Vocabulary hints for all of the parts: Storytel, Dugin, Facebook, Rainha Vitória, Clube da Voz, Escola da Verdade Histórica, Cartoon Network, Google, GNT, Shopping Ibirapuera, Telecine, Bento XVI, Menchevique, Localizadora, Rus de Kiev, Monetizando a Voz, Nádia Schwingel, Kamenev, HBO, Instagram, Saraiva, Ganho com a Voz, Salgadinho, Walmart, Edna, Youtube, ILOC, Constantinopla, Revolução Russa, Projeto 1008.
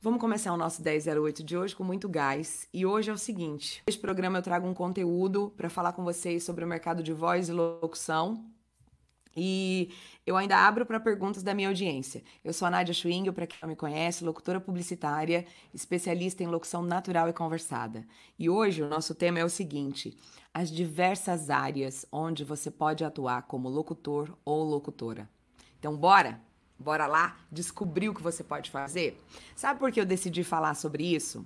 Vamos começar o nosso 1008 de hoje com muito gás. E hoje é o seguinte, nesse programa eu trago um conteúdo para falar com vocês sobre o mercado de voz e locução. E eu ainda abro para perguntas da minha audiência. Eu sou a Nádia Schwingel, para quem não me conhece, locutora publicitária, especialista em locução natural e conversada. E hoje o nosso tema é o seguinte, as diversas áreas onde você pode atuar como locutor ou locutora. Então bora! Bora lá descobrir o que você pode fazer? Sabe por que eu decidi falar sobre isso?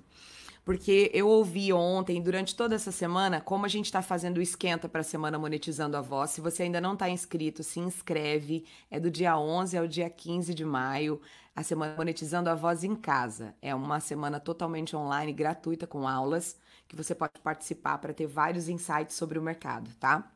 Porque eu ouvi ontem, durante toda essa semana, como a gente está fazendo o esquenta para a semana Monetizando a Voz. Se você ainda não está inscrito, se inscreve. É do dia 11 ao dia 15 de maio, a semana Monetizando a Voz em Casa. É uma semana totalmente online, gratuita, com aulas, que você pode participar para ter vários insights sobre o mercado, tá?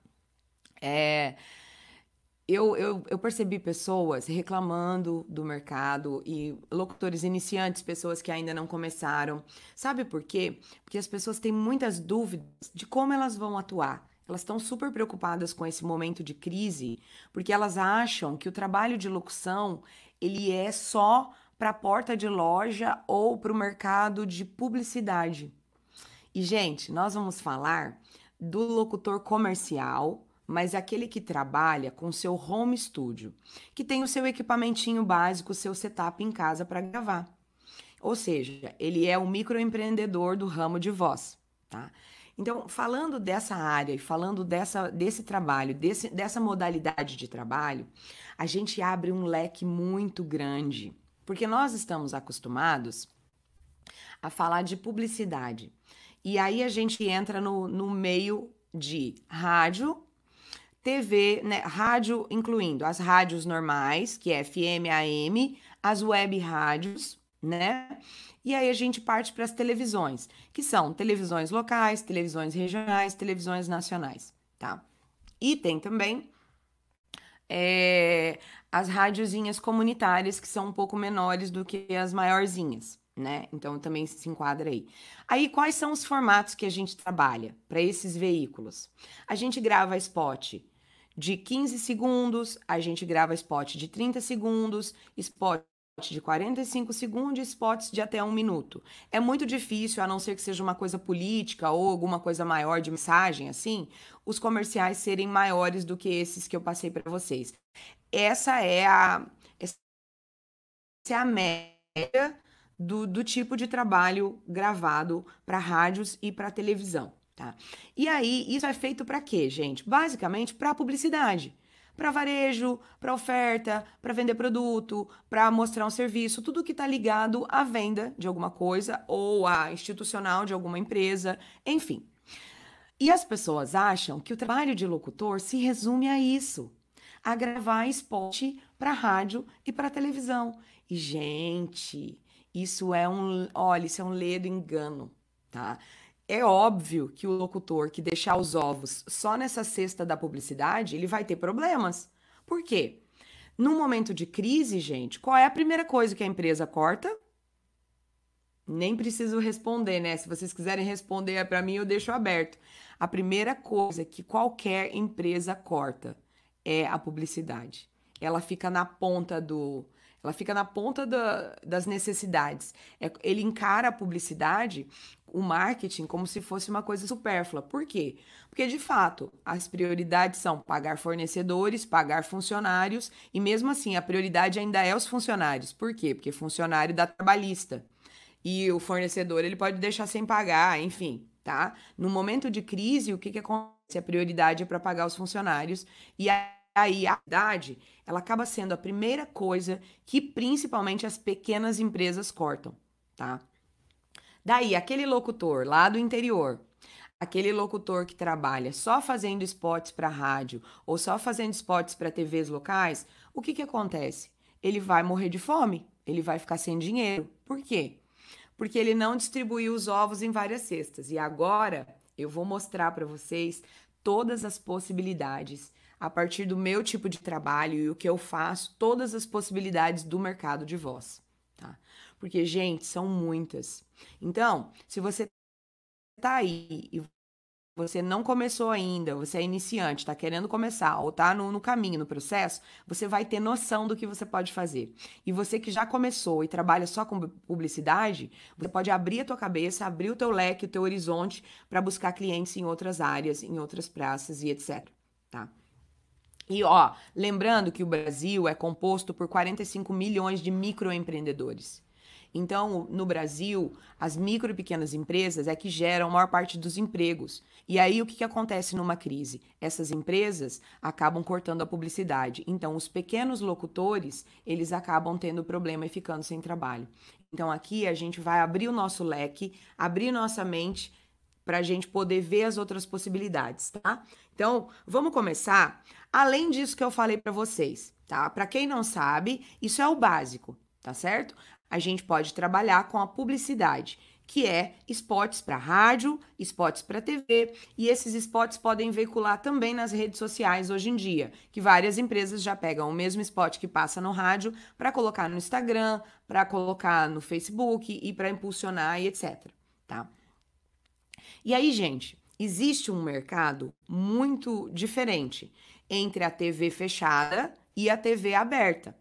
Eu percebi pessoas reclamando do mercado e locutores iniciantes, pessoas que ainda não começaram. Sabe por quê? Porque as pessoas têm muitas dúvidas de como elas vão atuar. Elas estão super preocupadas com esse momento de crise, porque elas acham que o trabalho de locução, ele é só para a porta de loja ou para o mercado de publicidade. E, gente, nós vamos falar do locutor comercial, mas aquele que trabalha com seu home studio, que tem o seu equipamentinho básico, o seu setup em casa para gravar. Ou seja, ele é um microempreendedor do ramo de voz, tá? Então, falando dessa área e falando desse trabalho, dessa modalidade de trabalho, a gente abre um leque muito grande, porque nós estamos acostumados a falar de publicidade. E aí a gente entra no meio de rádio, TV, né, rádio, incluindo as rádios normais, que é FM, AM, as web rádios, né? E aí a gente parte para as televisões, que são televisões locais, televisões regionais, televisões nacionais, tá? E tem também as radiozinhas comunitárias, que são um pouco menores do que as maiorzinhas, né? Então também se enquadra aí. Aí quais são os formatos que a gente trabalha para esses veículos? A gente grava spot de 15 segundos, a gente grava spot de 30 segundos, spot de 45 segundos e spots de até 1 minuto. É muito difícil, a não ser que seja uma coisa política ou alguma coisa maior de mensagem, assim, os comerciais serem maiores do que esses que eu passei para vocês. Essa é a média do tipo de trabalho gravado para rádios e para televisão. Tá? E aí, isso é feito para quê, gente? Basicamente, para publicidade, para varejo, para oferta, para vender produto, para mostrar um serviço, tudo que está ligado à venda de alguma coisa ou à institucional de alguma empresa, enfim. E as pessoas acham que o trabalho de locutor se resume a isso, a gravar spot para rádio e para televisão. E, gente, isso é um ledo engano, tá? É óbvio que o locutor que deixar os ovos só nessa cesta da publicidade, ele vai ter problemas. Por quê? Num momento de crise, gente, qual é a primeira coisa que a empresa corta? Nem preciso responder, né? Se vocês quiserem responder para mim, eu deixo aberto. A primeira coisa que qualquer empresa corta é a publicidade. Ela fica na ponta das necessidades. Ele encara a publicidade, o marketing, como se fosse uma coisa supérflua. Por quê? Porque, de fato, as prioridades são pagar fornecedores, pagar funcionários, e mesmo assim, a prioridade ainda é os funcionários. Por quê? Porque funcionário dá trabalhista. E o fornecedor, ele pode deixar sem pagar, enfim, tá? No momento de crise, o que acontece? A prioridade é para pagar os funcionários, e aí, a idade, ela acaba sendo a primeira coisa que principalmente as pequenas empresas cortam, tá? Daí, aquele locutor lá do interior, aquele locutor que trabalha só fazendo spots para rádio ou só fazendo spots para TVs locais, o que acontece? Ele vai morrer de fome, ele vai ficar sem dinheiro. Por quê? Porque ele não distribuiu os ovos em várias cestas. E agora, eu vou mostrar para vocês todas as possibilidades a partir do meu tipo de trabalho e o que eu faço, todas as possibilidades do mercado de voz, tá? Porque, gente, são muitas. Então, se você tá aí e você não começou ainda, você é iniciante, está querendo começar, ou está no caminho, no processo, você vai ter noção do que você pode fazer. E você que já começou e trabalha só com publicidade, você pode abrir a tua cabeça, abrir o teu leque, o teu horizonte para buscar clientes em outras áreas, em outras praças e etc. Tá? E, ó, lembrando que o Brasil é composto por 45 milhões de microempreendedores. Então, no Brasil, as micro e pequenas empresas é que geram a maior parte dos empregos. E aí, o que acontece numa crise? Essas empresas acabam cortando a publicidade. Então, os pequenos locutores, eles acabam tendo problema e ficando sem trabalho. Então, aqui a gente vai abrir o nosso leque, abrir nossa mente para a gente poder ver as outras possibilidades, tá? Então, vamos começar. Além disso que eu falei para vocês, tá? Para quem não sabe, isso é o básico, tá certo? A gente pode trabalhar com a publicidade, que é spots para rádio, spots para TV, e esses spots podem veicular também nas redes sociais hoje em dia, que várias empresas já pegam o mesmo spot que passa no rádio para colocar no Instagram, para colocar no Facebook e para impulsionar e etc, tá? E aí, gente, existe um mercado muito diferente entre a TV fechada e a TV aberta.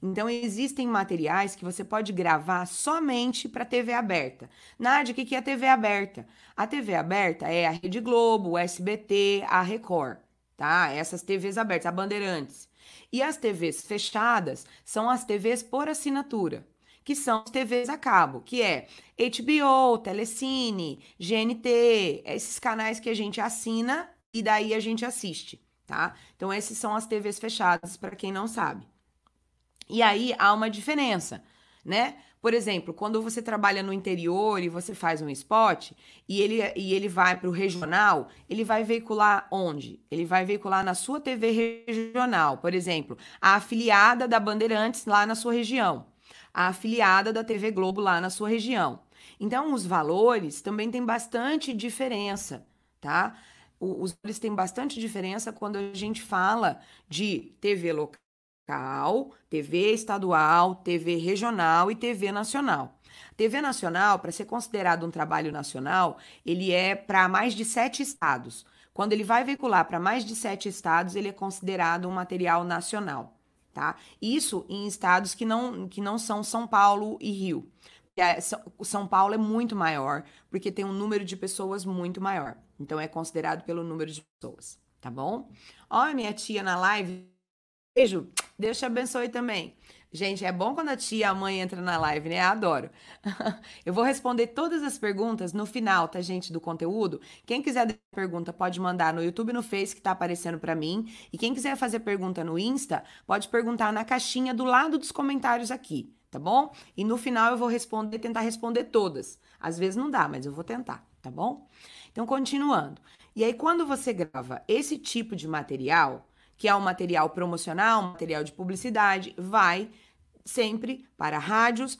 Então, existem materiais que você pode gravar somente para TV aberta. Nádia, o que é TV aberta? A TV aberta é a Rede Globo, o SBT, a Record, tá? Essas TVs abertas, a Bandeirantes. E as TVs fechadas são as TVs por assinatura, que são as TVs a cabo, que é HBO, Telecine, GNT, esses canais que a gente assina e daí a gente assiste, tá? Então, essas são as TVs fechadas, para quem não sabe. E aí há uma diferença, né? Por exemplo, quando você trabalha no interior e você faz um spot e ele vai para o regional, ele vai veicular onde? Ele vai veicular na sua TV regional, por exemplo, a afiliada da Bandeirantes lá na sua região, a afiliada da TV Globo lá na sua região. Então, os valores também têm bastante diferença, tá? Os valores têm bastante diferença quando a gente fala de TV local, TV estadual, TV regional e TV nacional. TV nacional, para ser considerado um trabalho nacional, ele é para mais de 7 estados. Quando ele vai veicular para mais de 7 estados, ele é considerado um material nacional, tá? Isso em estados que não são São Paulo e Rio. São Paulo é muito maior, porque tem um número de pessoas muito maior. Então, é considerado pelo número de pessoas, tá bom? Ó, minha tia na live. Beijo. Deus te abençoe também. Gente, é bom quando a tia e a mãe entram na live, né? Eu adoro. Eu vou responder todas as perguntas no final, tá, gente, do conteúdo. Quem quiser dar pergunta pode mandar no YouTube e no Face, que tá aparecendo pra mim. E quem quiser fazer pergunta no Insta, pode perguntar na caixinha do lado dos comentários aqui, tá bom? E no final eu vou responder, tentar responder todas. Às vezes não dá, mas eu vou tentar, tá bom? Então, continuando. E aí, quando você grava esse tipo de material, que é um material promocional, um material de publicidade, vai sempre para rádios.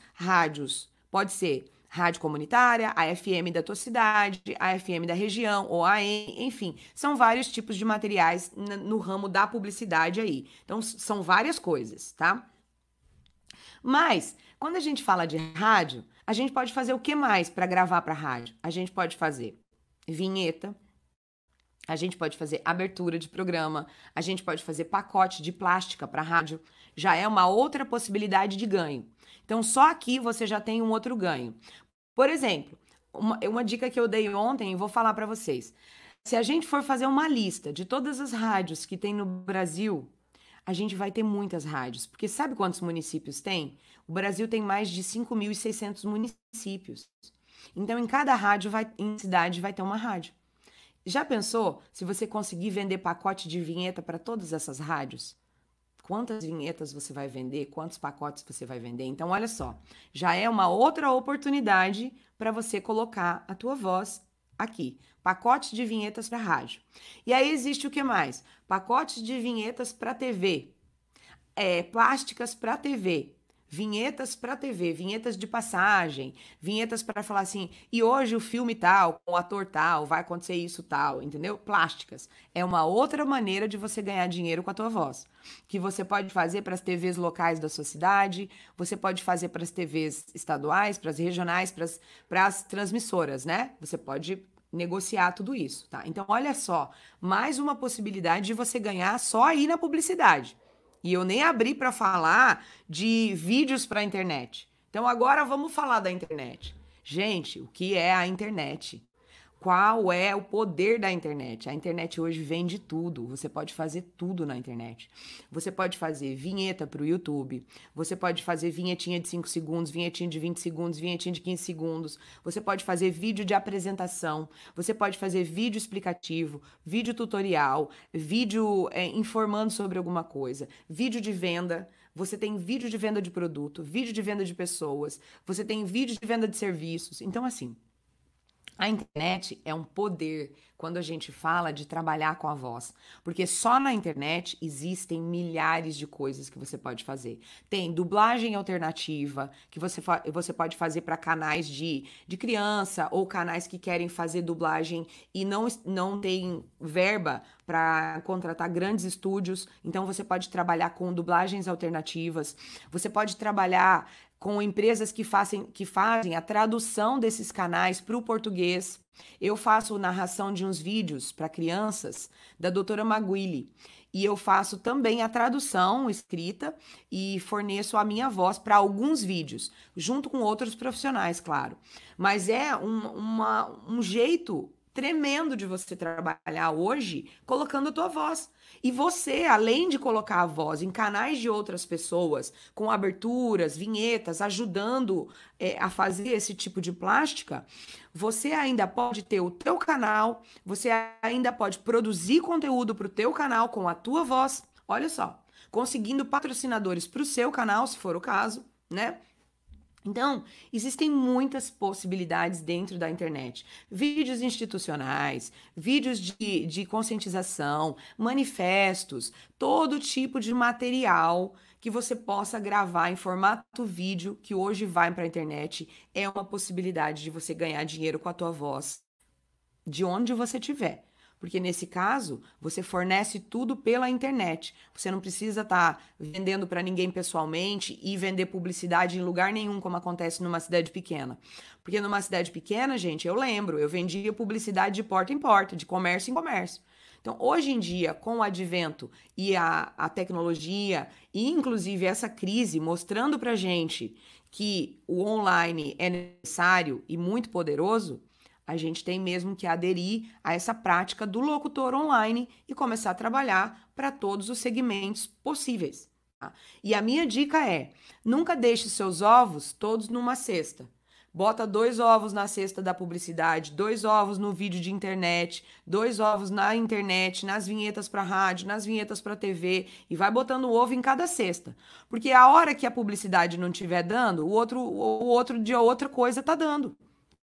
Pode ser rádio comunitária, a FM da tua cidade, a FM da região, ou a AM, enfim. São vários tipos de materiais no ramo da publicidade aí. Então, são várias coisas, tá? Mas, quando a gente fala de rádio, a gente pode fazer o que mais para gravar para rádio? A gente pode fazer vinheta, a gente pode fazer abertura de programa, a gente pode fazer pacote de plástica para rádio, já é uma outra possibilidade de ganho. Então, só aqui você já tem um outro ganho. Por exemplo, uma dica que eu dei ontem e vou falar para vocês. Se a gente for fazer uma lista de todas as rádios que tem no Brasil, a gente vai ter muitas rádios, porque sabe quantos municípios tem? O Brasil tem mais de 5.600 municípios. Então, em cada rádio, em cidade, vai ter uma rádio. Já pensou se você conseguir vender pacote de vinheta para todas essas rádios? Quantas vinhetas você vai vender? Quantos pacotes você vai vender? Então, olha só, já é uma outra oportunidade para você colocar a tua voz aqui. Pacote de vinhetas para rádio. E aí existe o que mais? Pacotes de vinhetas para TV, plásticas para TV. Vinhetas para TV, vinhetas de passagem, vinhetas para falar assim, e hoje o filme tal, com o ator tal, vai acontecer isso tal, entendeu? Plásticas. É uma outra maneira de você ganhar dinheiro com a tua voz, que você pode fazer para as TVs locais da sua cidade, você pode fazer para as TVs estaduais, para as regionais, para as transmissoras, né? Você pode negociar tudo isso, tá? Então, olha só, mais uma possibilidade de você ganhar só aí na publicidade. E eu nem abri para falar de vídeos para a internet. Então, agora vamos falar da internet. Gente, o que é a internet? Qual é o poder da internet? A internet hoje vende tudo. Você pode fazer tudo na internet. Você pode fazer vinheta para o YouTube. Você pode fazer vinhetinha de 5 segundos, vinhetinha de 20 segundos, vinhetinha de 15 segundos. Você pode fazer vídeo de apresentação. Você pode fazer vídeo explicativo, vídeo tutorial, vídeo informando sobre alguma coisa, vídeo de venda. Você tem vídeo de venda de produto, vídeo de venda de pessoas, você tem vídeo de venda de serviços. Então, assim, a internet é um poder quando a gente fala de trabalhar com a voz. Porque só na internet existem milhares de coisas que você pode fazer. Tem dublagem alternativa, que você pode fazer para canais de criança ou canais que querem fazer dublagem e não tem verba para contratar grandes estúdios, então você pode trabalhar com dublagens alternativas, você pode trabalhar com empresas que fazem a tradução desses canais para o português. Eu faço narração de uns vídeos para crianças da doutora Maguili, e eu faço também a tradução escrita e forneço a minha voz para alguns vídeos, junto com outros profissionais, claro. Mas é um jeito tremendo de você trabalhar hoje colocando a tua voz. E você, além de colocar a voz em canais de outras pessoas, com aberturas, vinhetas, ajudando a fazer esse tipo de plástica, você ainda pode ter o teu canal, você ainda pode produzir conteúdo para o teu canal com a tua voz, olha só, conseguindo patrocinadores para o seu canal, se for o caso, né? Então, existem muitas possibilidades dentro da internet. Vídeos institucionais, vídeos de conscientização, manifestos, todo tipo de material que você possa gravar em formato vídeo, que hoje vai para a internet, é uma possibilidade de você ganhar dinheiro com a tua voz, de onde você estiver. Porque nesse caso, você fornece tudo pela internet. Você não precisa estar vendendo para ninguém pessoalmente e vender publicidade em lugar nenhum, como acontece numa cidade pequena. Porque numa cidade pequena, gente, eu lembro, eu vendia publicidade de porta em porta, de comércio em comércio. Então, hoje em dia, com o advento e a tecnologia, e inclusive essa crise mostrando para gente que o online é necessário e muito poderoso, a gente tem mesmo que aderir a essa prática do locutor online e começar a trabalhar para todos os segmentos possíveis. Tá? E a minha dica é, nunca deixe seus ovos todos numa cesta. Bota 2 ovos na cesta da publicidade, 2 ovos no vídeo de internet, 2 ovos na internet, nas vinhetas para rádio, nas vinhetas para TV, e vai botando o ovo em cada cesta. Porque a hora que a publicidade não estiver dando, o outro de outra coisa está dando.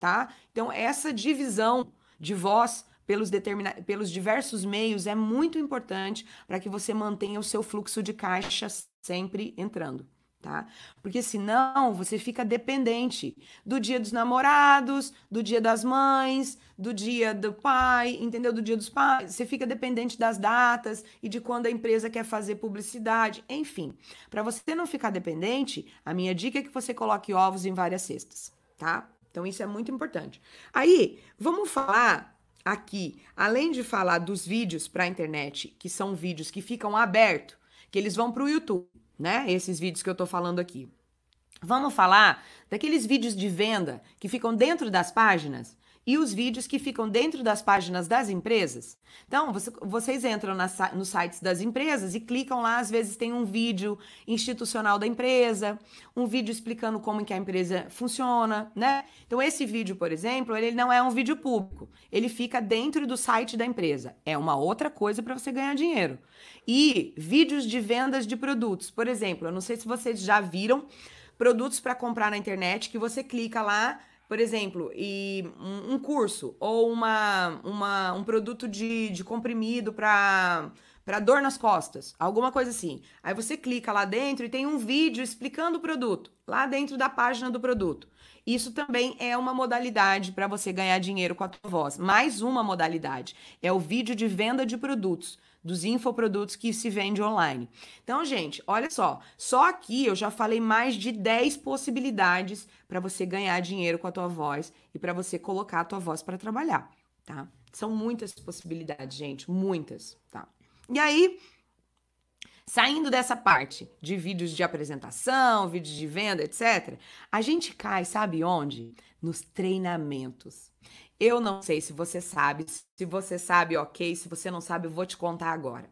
Tá? Então, essa divisão de voz pelos diversos meios é muito importante para que você mantenha o seu fluxo de caixa sempre entrando. Tá? Porque senão você fica dependente do dia dos namorados, do dia das mães, do dia do pai, entendeu? Do dia dos pais, você fica dependente das datas e de quando a empresa quer fazer publicidade, enfim. Para você não ficar dependente, a minha dica é que você coloque ovos em várias cestas, tá? Então, isso é muito importante. Aí, vamos falar aqui, além de falar dos vídeos para a internet, que são vídeos que ficam abertos, que eles vão para o YouTube, né? Esses vídeos que eu tô falando aqui. Vamos falar daqueles vídeos de venda que ficam dentro das páginas e os vídeos que ficam dentro das páginas das empresas. Então, vocês entram nos sites das empresas e clicam lá, às vezes tem um vídeo institucional da empresa, um vídeo explicando como que a empresa funciona, né? Então, esse vídeo, por exemplo, ele não é um vídeo público, ele fica dentro do site da empresa. É uma outra coisa para você ganhar dinheiro. E vídeos de vendas de produtos, por exemplo, eu não sei se vocês já viram produtos para comprar na internet que você clica lá, por exemplo, e um curso ou um produto de comprimido para dor nas costas, alguma coisa assim. Aí você clica lá dentro e tem um vídeo explicando o produto, lá dentro da página do produto. Isso também é uma modalidade para você ganhar dinheiro com a tua voz. Mais uma modalidade é o vídeo de venda de produtos, dos infoprodutos que se vende online. Então, gente, olha só aqui eu já falei mais de 10 possibilidades para você ganhar dinheiro com a tua voz e para você colocar a tua voz para trabalhar, tá? São muitas possibilidades, gente, muitas, tá? E aí, saindo dessa parte de vídeos de apresentação, vídeos de venda, etc., a gente cai, sabe onde? Nos treinamentos. Eu não sei se você sabe, se você sabe, ok, se você não sabe, eu vou te contar agora.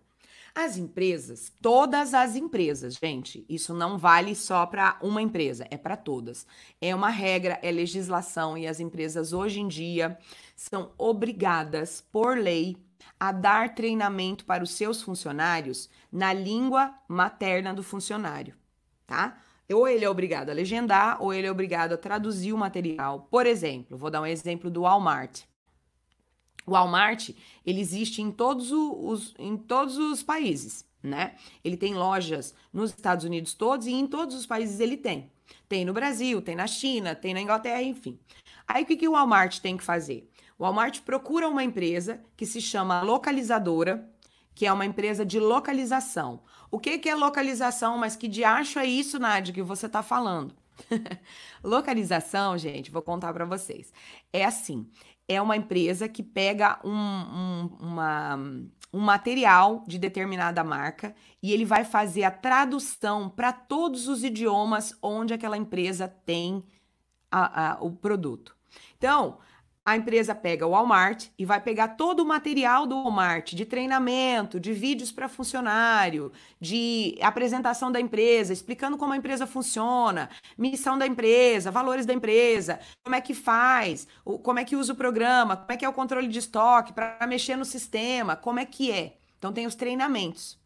As empresas, todas as empresas, gente, isso não vale só para uma empresa, é para todas. É uma regra, é legislação, e as empresas hoje em dia são obrigadas, por lei, a dar treinamento para os seus funcionários na língua materna do funcionário, tá? Ou ele é obrigado a legendar, ou ele é obrigado a traduzir o material. Por exemplo, vou dar um exemplo do Walmart. O Walmart, ele existe em todos os países, né? Ele tem lojas nos Estados Unidos todos, e em todos os países ele tem. Tem no Brasil, tem na China, tem na Inglaterra, enfim. Aí o que que o Walmart tem que fazer? O Walmart procura uma empresa que se chama Localizadora, que é uma empresa de localização. O que que é localização? Mas que diacho é isso, Nádia, que você tá falando? Localização, gente, vou contar para vocês. É assim, é uma empresa que pega um material de determinada marca e ele vai fazer a tradução para todos os idiomas onde aquela empresa tem o produto. Então, a empresa pega o Walmart e vai pegar todo o material do Walmart, de treinamento, de vídeos para funcionário, de apresentação da empresa, explicando como a empresa funciona, missão da empresa, valores da empresa, como é que faz, como é que usa o programa, como é que é o controle de estoque, para mexer no sistema, como é que é. Então tem os treinamentos.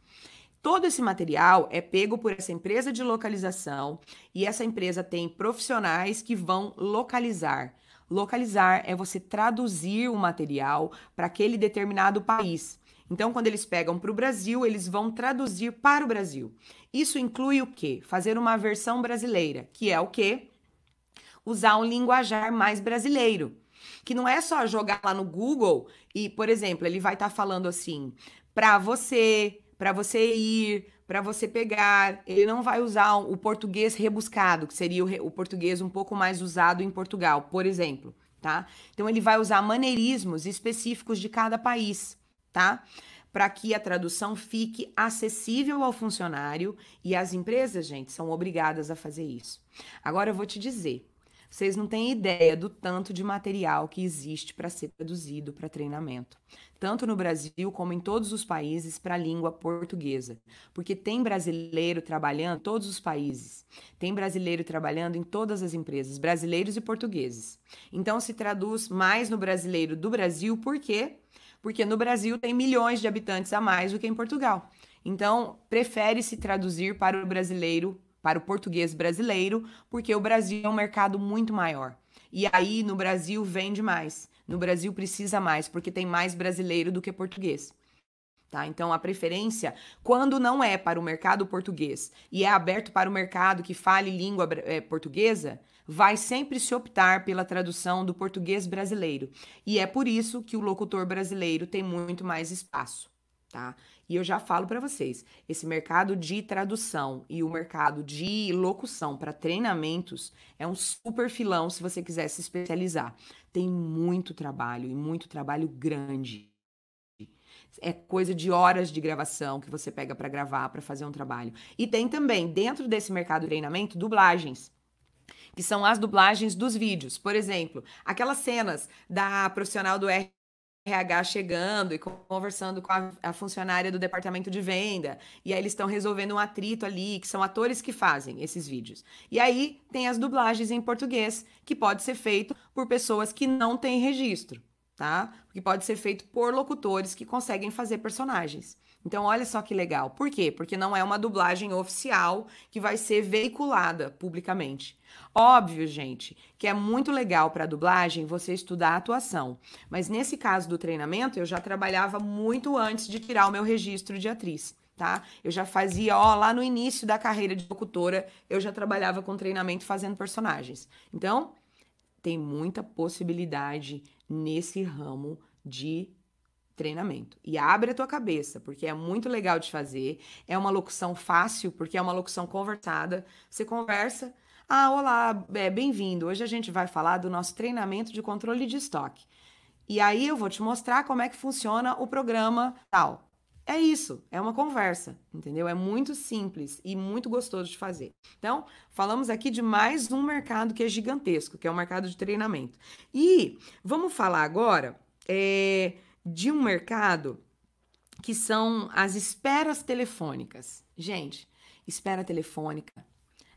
Todo esse material é pego por essa empresa de localização, e essa empresa tem profissionais que vão localizar. Localizar é você traduzir o material para aquele determinado país. Então, quando eles pegam para o Brasil, eles vão traduzir para o Brasil. Isso inclui o quê? Fazer uma versão brasileira, que é o quê? Usar um linguajar mais brasileiro, que não é só jogar lá no Google e, por exemplo, ele vai estar falando assim, para você ir, para você pegar. Ele não vai usar o português rebuscado, que seria o português um pouco mais usado em Portugal, por exemplo, tá? Então, ele vai usar maneirismos específicos de cada país, tá? Para que a tradução fique acessível ao funcionário, e as empresas, gente, são obrigadas a fazer isso. Agora, eu vou te dizer, vocês não têm ideia do tanto de material que existe para ser traduzido para treinamento, tanto no Brasil como em todos os países, para a língua portuguesa, porque tem brasileiro trabalhando em todos os países, tem brasileiro trabalhando em todas as empresas, brasileiros e portugueses. Então, se traduz mais no brasileiro do Brasil, por quê? Porque no Brasil tem milhões de habitantes a mais do que em Portugal. Então, prefere-se traduzir para o brasileiro, para o português brasileiro, porque o Brasil é um mercado muito maior. E aí, no Brasil, vende mais. No Brasil, precisa mais, porque tem mais brasileiro do que português. Tá? Então, a preferência, quando não é para o mercado português e é aberto para o mercado que fale língua portuguesa, vai sempre se optar pela tradução do português brasileiro. E é por isso que o locutor brasileiro tem muito mais espaço. Tá? E eu já falo para vocês, esse mercado de tradução e o mercado de locução para treinamentos é um super filão se você quiser se especializar. Tem muito trabalho, e muito trabalho grande. É coisa de horas de gravação que você pega para gravar, para fazer um trabalho. E tem também, dentro desse mercado de treinamento, dublagens, que são as dublagens dos vídeos. Por exemplo, aquelas cenas da profissional do RH chegando e conversando com a funcionária do departamento de venda, e aí eles estão resolvendo um atrito ali, que são atores que fazem esses vídeos. E aí tem as dublagens em português, que pode ser feito por pessoas que não têm registro, tá? Que pode ser feito por locutores que conseguem fazer personagens. Então, olha só que legal. Por quê? Porque não é uma dublagem oficial que vai ser veiculada publicamente. Óbvio, gente, que é muito legal para dublagem você estudar a atuação, mas nesse caso do treinamento eu já trabalhava muito antes de tirar o meu registro de atriz, tá? Eu já fazia, lá no início da carreira de locutora, eu já trabalhava com treinamento fazendo personagens. Então, tem muita possibilidade nesse ramo de treinamento. E abre a tua cabeça, porque é muito legal de fazer, é uma locução fácil, porque é uma locução conversada, você conversa. Ah, olá, bem-vindo. Hoje a gente vai falar do nosso treinamento de controle de estoque. E aí eu vou te mostrar como é que funciona o programa tal. É isso, é uma conversa, entendeu? É muito simples e muito gostoso de fazer. Então, falamos aqui de mais um mercado que é gigantesco, que é o mercado de treinamento. E vamos falar agora de um mercado que são as esperas telefônicas. Gente, espera telefônica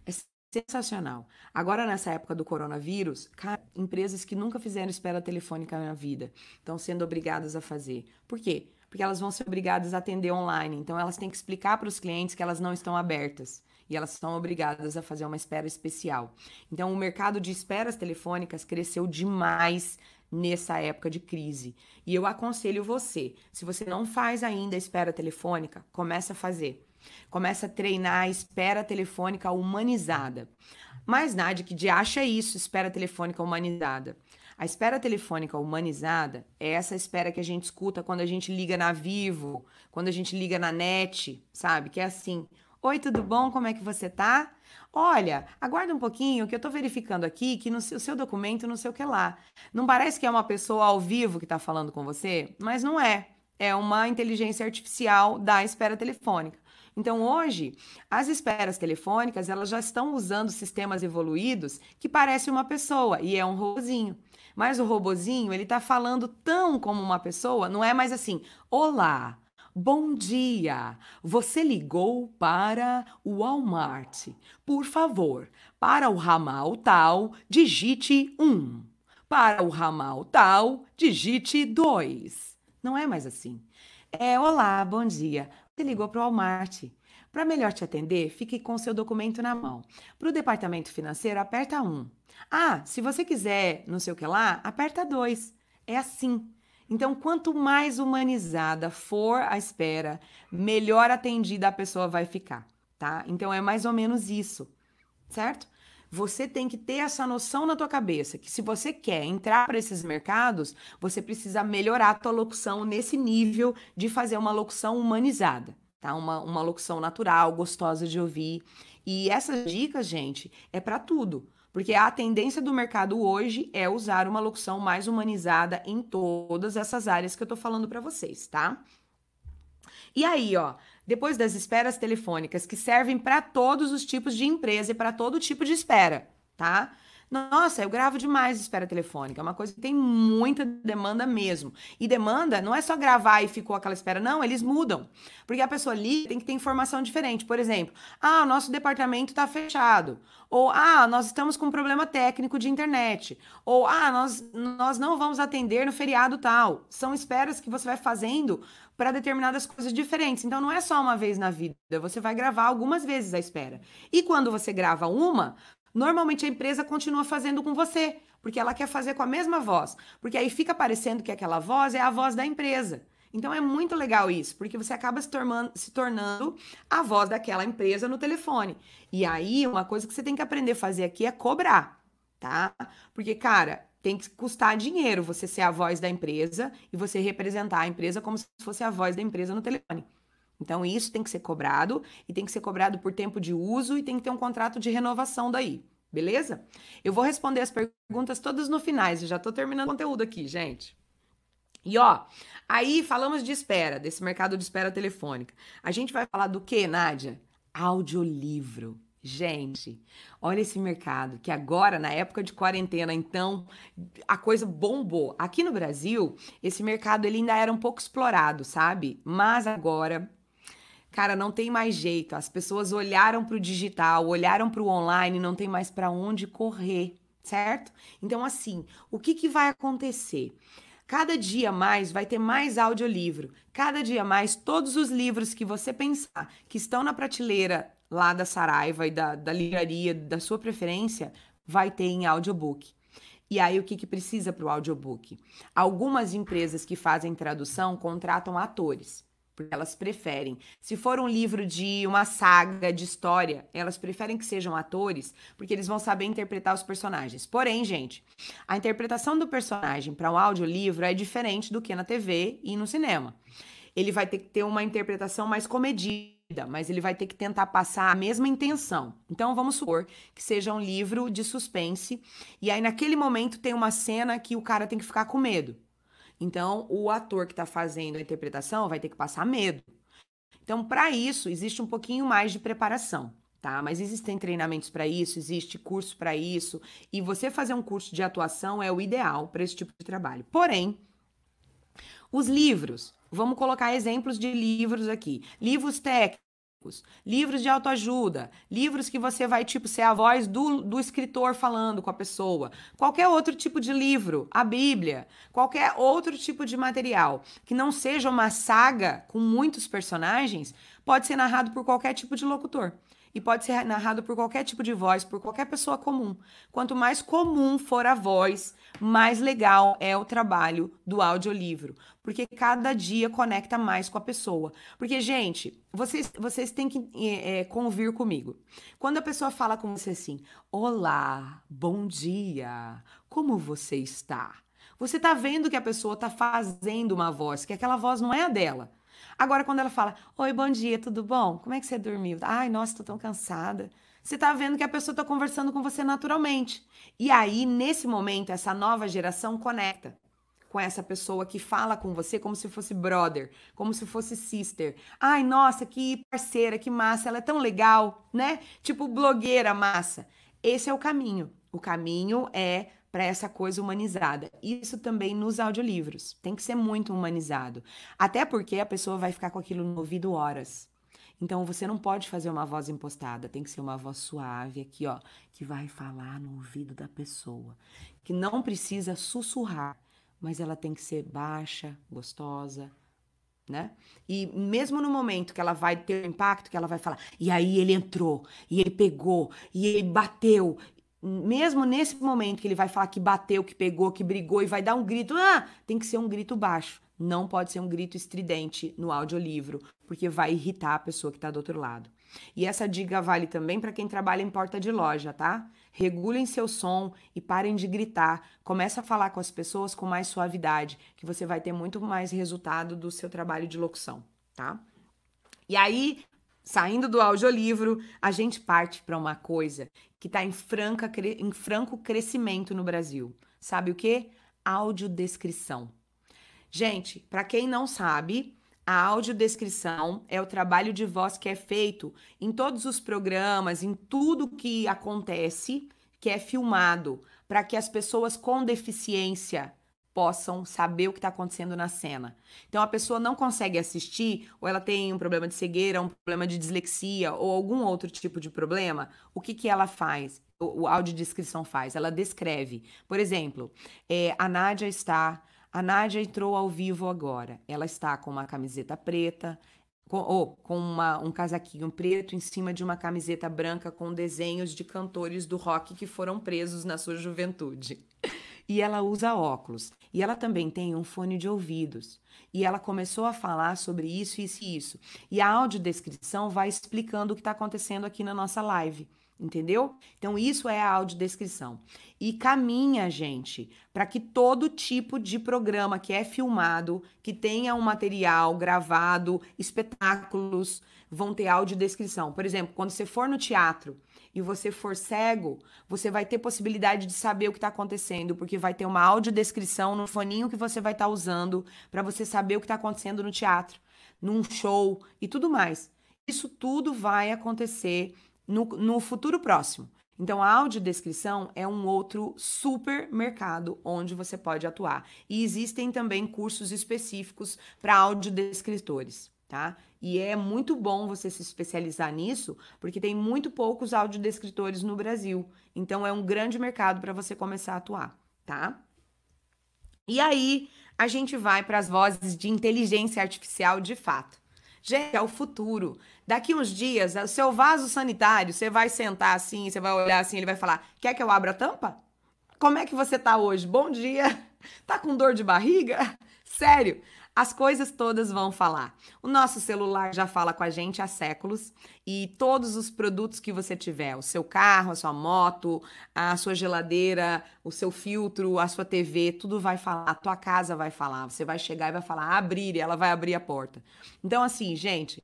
é sensacional. Agora, nessa época do coronavírus, empresas que nunca fizeram espera telefônica na vida estão sendo obrigadas a fazer. Por quê? Porque elas vão ser obrigadas a atender online. Então, elas têm que explicar para os clientes que elas não estão abertas. E elas são obrigadas a fazer uma espera especial. Então, o mercado de esperas telefônicas cresceu demais nessa época de crise. E eu aconselho você, se você não faz ainda espera telefônica, começa a fazer. Começa a treinar a espera telefônica humanizada. Mas, Nádia, que de acha isso, espera telefônica humanizada? A espera telefônica humanizada é essa espera que a gente escuta quando a gente liga na Vivo, quando a gente liga na NET, sabe? Que é assim, oi, tudo bom? Como é que você tá? Olha, aguarda um pouquinho que eu tô verificando aqui que no seu documento não sei o que lá. Não parece que é uma pessoa ao vivo que tá falando com você? Mas não é. É uma inteligência artificial da espera telefônica. Então, hoje, as esperas telefônicas, elas já estão usando sistemas evoluídos que parecem uma pessoa e é um robozinho. Mas o robozinho, ele tá falando tão como uma pessoa, não é mais assim, olá, bom dia, você ligou para o Walmart. Por favor, para o ramal tal, digite 1. Para o ramal tal, digite 2. Não é mais assim. É, olá, bom dia. Você ligou para o Walmart. Para melhor te atender, fique com seu documento na mão. Para o departamento financeiro, aperta 1. Ah, se você quiser não sei o que lá, aperta 2. É assim. Então, quanto mais humanizada for a espera, melhor atendida a pessoa vai ficar, tá? Então, é mais ou menos isso, certo? Você tem que ter essa noção na tua cabeça, que se você quer entrar para esses mercados, você precisa melhorar a tua locução nesse nível de fazer uma locução humanizada, tá? Uma locução natural, gostosa de ouvir. E essas dicas, gente, é para tudo. Porque a tendência do mercado hoje é usar uma locução mais humanizada em todas essas áreas que eu tô falando para vocês, tá? E aí, ó, depois das esperas telefônicas, que servem para todos os tipos de empresa e para todo tipo de espera, tá? Nossa, eu gravo demais espera telefônica, é uma coisa que tem muita demanda mesmo. E demanda não é só gravar e ficou aquela espera, não, eles mudam. Porque a pessoa ali tem que ter informação diferente. Por exemplo, ah, o nosso departamento está fechado. Ou, ah, nós estamos com um problema técnico de internet. Ou, ah, nós não vamos atender no feriado tal. São esperas que você vai fazendo para determinadas coisas diferentes. Então, não é só uma vez na vida, você vai gravar algumas vezes a espera. E quando você grava uma... Normalmente a empresa continua fazendo com você, porque ela quer fazer com a mesma voz, porque aí fica parecendo que aquela voz é a voz da empresa. Então é muito legal isso, porque você acaba se tornando a voz daquela empresa no telefone. E aí uma coisa que você tem que aprender a fazer aqui é cobrar, tá? Porque, cara, tem que custar dinheiro você ser a voz da empresa e você representar a empresa como se fosse a voz da empresa no telefone. Então, isso tem que ser cobrado, e tem que ser cobrado por tempo de uso, e tem que ter um contrato de renovação daí, beleza? Eu vou responder as perguntas todas no final, eu já tô terminando o conteúdo aqui, gente. E ó, aí falamos de espera, desse mercado de espera telefônica. A gente vai falar do quê, Nádia? Audiolivro. Gente, olha esse mercado, que agora, na época de quarentena, então, a coisa bombou. Aqui no Brasil, esse mercado ele ainda era um pouco explorado, sabe? Mas agora... Cara, não tem mais jeito, as pessoas olharam para o digital, olharam para o online, não tem mais para onde correr, certo? Então, assim, o que vai acontecer? Cada dia mais vai ter mais audiolivro, cada dia mais todos os livros que você pensar que estão na prateleira lá da Saraiva e da livraria da sua preferência, vai ter em audiobook. E aí, o que precisa para o audiobook? Algumas empresas que fazem tradução contratam atores. Porque elas preferem. Se for um livro de uma saga de história, elas preferem que sejam atores, porque eles vão saber interpretar os personagens. Porém, gente, a interpretação do personagem para um audiolivro é diferente do que na TV e no cinema. Ele vai ter que ter uma interpretação mais comedida, mas ele vai ter que tentar passar a mesma intenção. Então, vamos supor que seja um livro de suspense, e aí naquele momento tem uma cena que o cara tem que ficar com medo. Então, o ator que está fazendo a interpretação vai ter que passar medo. Então, para isso, existe um pouquinho mais de preparação, tá? Mas existem treinamentos para isso, existe curso para isso. E você fazer um curso de atuação é o ideal para esse tipo de trabalho. Porém, os livros, vamos colocar exemplos de livros aqui. Livros técnicos. Livros de autoajuda, livros que você vai, tipo, ser a voz do escritor falando com a pessoa, qualquer outro tipo de livro, a Bíblia, qualquer outro tipo de material que não seja uma saga com muitos personagens, pode ser narrado por qualquer tipo de locutor e pode ser narrado por qualquer tipo de voz, por qualquer pessoa comum. Quanto mais comum for a voz, mais legal é o trabalho do audiolivro, porque cada dia conecta mais com a pessoa. Porque, gente, vocês têm que convir comigo. Quando a pessoa fala com você assim, olá, bom dia, como você está? Você tá vendo que a pessoa tá fazendo uma voz, que aquela voz não é a dela. Agora, quando ela fala, oi, bom dia, tudo bom? Como é que você dormiu? Ai, nossa, tô tão cansada. Você tá vendo que a pessoa tá conversando com você naturalmente. E aí, nesse momento, essa nova geração conecta com essa pessoa que fala com você como se fosse brother, como se fosse sister. Ai, nossa, que parceira, que massa, ela é tão legal, né? Tipo blogueira massa. Esse é o caminho. O caminho é para essa coisa humanizada. Isso também nos audiolivros. Tem que ser muito humanizado. Até porque a pessoa vai ficar com aquilo no ouvido horas. Então, você não pode fazer uma voz impostada. Tem que ser uma voz suave aqui, ó, que vai falar no ouvido da pessoa. Que não precisa sussurrar, mas ela tem que ser baixa, gostosa, né? E mesmo no momento que ela vai ter um impacto, que ela vai falar, e aí ele entrou, e ele pegou, e ele bateu... Mesmo nesse momento que ele vai falar que bateu, que pegou, que brigou e vai dar um grito, ah, tem que ser um grito baixo. Não pode ser um grito estridente no audiolivro, porque vai irritar a pessoa que está do outro lado. E essa dica vale também para quem trabalha em porta de loja, tá? Regulem seu som e parem de gritar. Começa a falar com as pessoas com mais suavidade, que você vai ter muito mais resultado do seu trabalho de locução, tá? E aí... Saindo do audiolivro, a gente parte para uma coisa que está em franco crescimento no Brasil. Sabe o quê? Audiodescrição. Gente, para quem não sabe, a audiodescrição é o trabalho de voz que é feito em todos os programas, em tudo que acontece, que é filmado, para que as pessoas com deficiência possam saber o que está acontecendo na cena. Então, a pessoa não consegue assistir, ou ela tem um problema de cegueira, um problema de dislexia, ou algum outro tipo de problema, o que que ela faz? O audiodescrição faz, ela descreve. Por exemplo, a Nádia entrou ao vivo agora, ela está com uma camiseta preta, com um casaquinho preto em cima de uma camiseta branca com desenhos de cantores do rock que foram presos na sua juventude. E ela usa óculos, e ela também tem um fone de ouvidos, e ela começou a falar sobre isso, isso e isso, e a audiodescrição vai explicando o que está acontecendo aqui na nossa live, entendeu? Então isso é a audiodescrição, e caminha, gente, para que todo tipo de programa que é filmado, que tenha um material gravado, espetáculos, vão ter audiodescrição. Por exemplo, quando você for no teatro, e você for cego, você vai ter possibilidade de saber o que está acontecendo, porque vai ter uma audiodescrição no foninho que você vai estar usando para você saber o que está acontecendo no teatro, num show e tudo mais. Isso tudo vai acontecer no futuro próximo. Então, a audiodescrição é um outro supermercado onde você pode atuar. E existem também cursos específicos para audiodescritores, tá? E é muito bom você se especializar nisso, porque tem muito poucos audiodescritores no Brasil. Então, é um grande mercado para você começar a atuar, tá? E aí, a gente vai para as vozes de inteligência artificial de fato. Gente, é o futuro. Daqui uns dias, o seu vaso sanitário, você vai sentar assim, você vai olhar assim, ele vai falar, quer que eu abra a tampa? Como é que você tá hoje? Bom dia. Tá com dor de barriga? Sério. As coisas todas vão falar. O nosso celular já fala com a gente há séculos e todos os produtos que você tiver, o seu carro, a sua moto, a sua geladeira, o seu filtro, a sua TV, tudo vai falar, a tua casa vai falar, você vai chegar e vai falar, abrir, e ela vai abrir a porta. Então, assim, gente,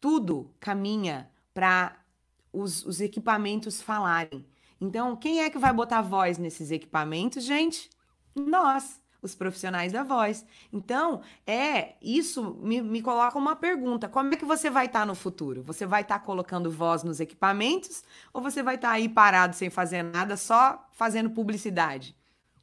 tudo caminha para os equipamentos falarem. Então, quem é que vai botar voz nesses equipamentos, gente? Nós. os profissionais da voz. Então, isso me coloca uma pergunta. Como é que você vai estar no futuro? Você vai estar colocando voz nos equipamentos ou você vai estar aí parado sem fazer nada, só fazendo publicidade?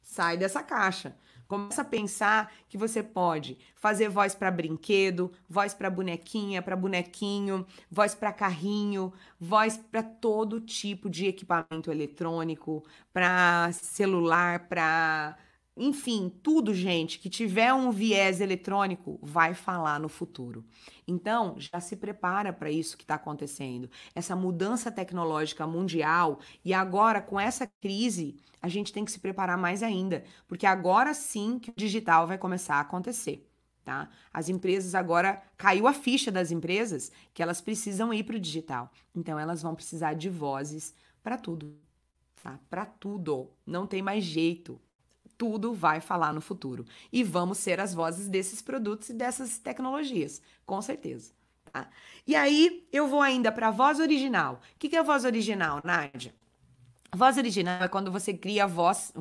Sai dessa caixa. Começa a pensar que você pode fazer voz para brinquedo, voz para bonequinha, para bonequinho, voz para carrinho, voz para todo tipo de equipamento eletrônico, para celular, para... Enfim, tudo, gente, que tiver um viés eletrônico vai falar no futuro. Então, já se prepara para isso que está acontecendo. Essa mudança tecnológica mundial e agora com essa crise, a gente tem que se preparar mais ainda, porque agora sim que o digital vai começar a acontecer, tá? As empresas agora, caiu a ficha das empresas que elas precisam ir para o digital. Então, elas vão precisar de vozes para tudo, tá? Para tudo, não tem mais jeito. Tudo vai falar no futuro. E vamos ser as vozes desses produtos e dessas tecnologias, com certeza. Tá? E aí, eu vou ainda para a voz original. O que é a voz original, Nádia? A voz original é quando você cria voz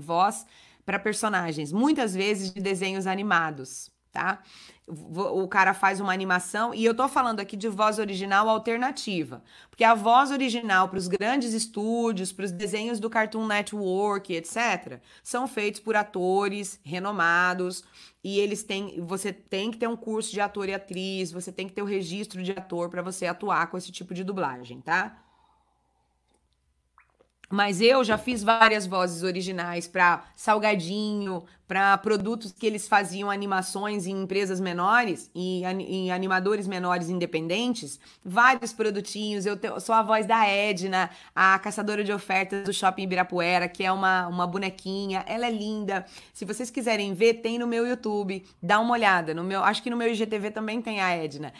para personagens, muitas vezes de desenhos animados, tá? O cara faz uma animação, e eu tô falando aqui de voz original alternativa, porque a voz original para os grandes estúdios, para os desenhos do Cartoon Network, etc., são feitos por atores renomados, e você tem que ter um curso de ator e atriz, você tem que ter o registro de ator para você atuar com esse tipo de dublagem, tá? Mas eu já fiz várias vozes originais para Salgadinho, para produtos que eles faziam animações em empresas menores, em animadores menores independentes, vários produtinhos. Eu sou a voz da Edna, a caçadora de ofertas do Shopping Ibirapuera, que é uma bonequinha. Ela é linda. Se vocês quiserem ver, tem no meu YouTube. Dá uma olhada. Acho que no meu IGTV também tem a Edna.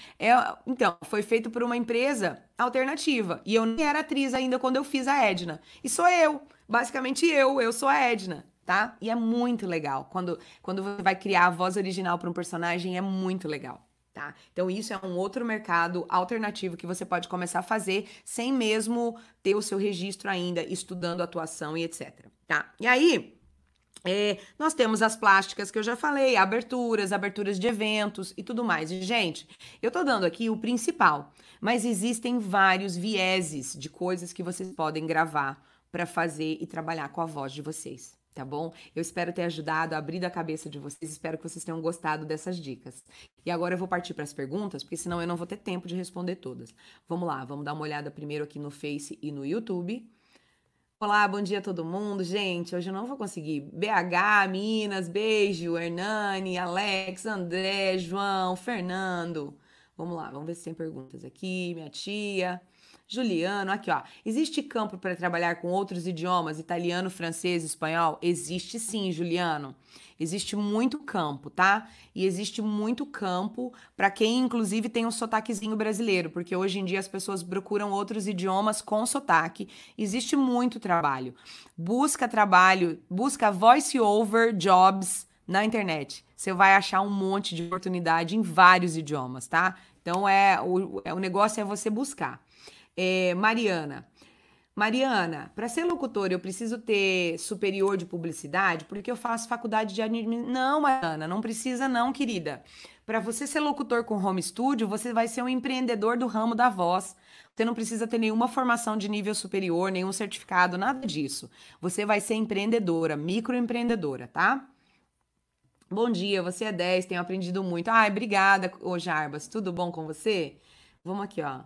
Então, foi feito por uma empresa alternativa. E eu nem era atriz ainda quando eu fiz a Edna. E sou eu. Basicamente eu sou a Edna, tá? E é muito legal. Quando você vai criar a voz original para um personagem, é muito legal, tá? Então isso é um outro mercado alternativo que você pode começar a fazer sem mesmo ter o seu registro ainda, estudando atuação e etc, tá? E aí, nós temos as plásticas que eu já falei, aberturas de eventos e tudo mais. E, gente, eu tô dando aqui o principal, mas existem vários vieses de coisas que vocês podem gravar para fazer e trabalhar com a voz de vocês. Tá bom? Eu espero ter ajudado, abrido a cabeça de vocês, espero que vocês tenham gostado dessas dicas. E agora eu vou partir para as perguntas, porque senão eu não vou ter tempo de responder todas. Vamos lá, vamos dar uma olhada primeiro aqui no Face e no YouTube. Olá, bom dia a todo mundo. Gente, hoje eu não vou conseguir. BH, Minas, beijo, Hernani, Alex, André, João, Fernando. Vamos lá, vamos ver se tem perguntas aqui, minha tia... Juliano, aqui ó, existe campo para trabalhar com outros idiomas, italiano, francês, espanhol? Existe sim, Juliano. Existe muito campo, tá? E existe muito campo para quem, inclusive, tem um sotaquezinho brasileiro, porque hoje em dia as pessoas procuram outros idiomas com sotaque. Existe muito trabalho. Busca voice-over jobs na internet. Você vai achar um monte de oportunidade em vários idiomas, tá? Então, o negócio é você buscar. Mariana, para ser locutora eu preciso ter superior de publicidade porque eu faço faculdade de administração. Não, Mariana, não precisa não, querida. Para você ser locutor com home studio, você vai ser um empreendedor do ramo da voz. Você não precisa ter nenhuma formação de nível superior, nenhum certificado, nada disso. Você vai ser empreendedora, microempreendedora, tá? Bom dia, você é 10, tenho aprendido muito. Ai, obrigada, ô Jarbas, tudo bom com você? Vamos aqui, ó.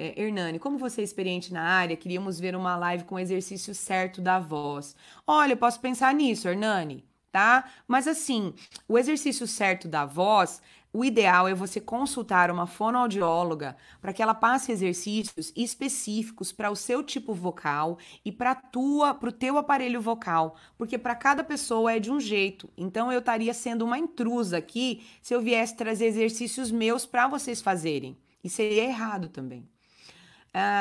Hernani, como você é experiente na área, queríamos ver uma live com o exercício certo da voz. Olha, eu posso pensar nisso, Hernani, tá? Mas assim, o exercício certo da voz, o ideal é você consultar uma fonoaudióloga para que ela passe exercícios específicos para o seu tipo vocal e para o teu aparelho vocal, porque para cada pessoa é de um jeito. Então eu estaria sendo uma intrusa aqui se eu viesse trazer exercícios meus para vocês fazerem. E seria errado também.